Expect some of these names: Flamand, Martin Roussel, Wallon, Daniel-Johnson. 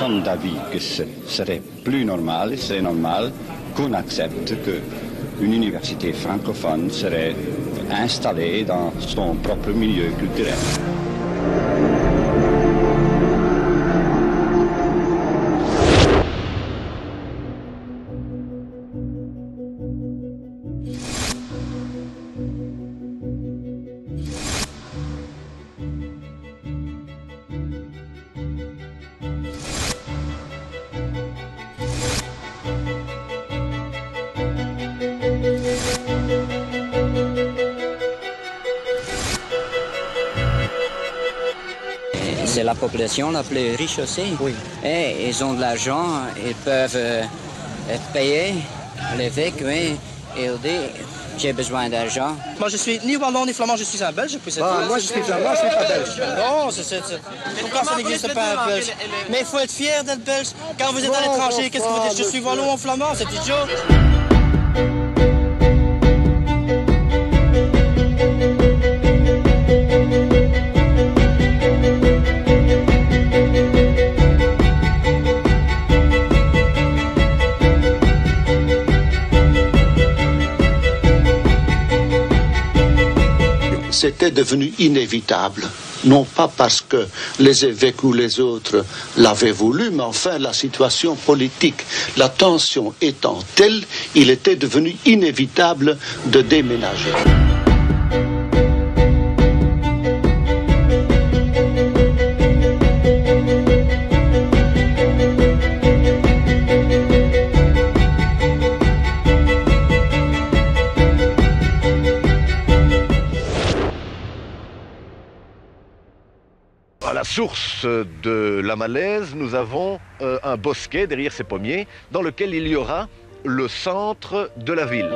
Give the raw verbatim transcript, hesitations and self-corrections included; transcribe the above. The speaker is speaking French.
personnes d'avis que ce serait plus normal, c'est normal qu'on accepte qu'une université francophone serait installée dans son propre milieu culturel. C'est la population la plus riche aussi. Oui. Et ils ont de l'argent, ils peuvent euh, payer l'évêque, oui. Et ils disent, j'ai besoin d'argent. Moi, je suis ni Wallon ni Flamand, je suis un Belge. Puis ah, moi, je suis Flamand, je ne suis pas Belge. Non, c'est... Pourquoi ça n'existe pas un Belge? Mais il faut être fier d'être Belge. Quand vous êtes à l'étranger, qu'est-ce que vous dites? Je suis Wallon ou Flamand, c'est idiot. C'était devenu inévitable, non pas parce que les évêques ou les autres l'avaient voulu, mais enfin la situation politique, la tension étant telle, il était devenu inévitable de déménager. À la source de la Malaise, nous avons euh, un bosquet derrière ces pommiers dans lequel il y aura le centre de la ville.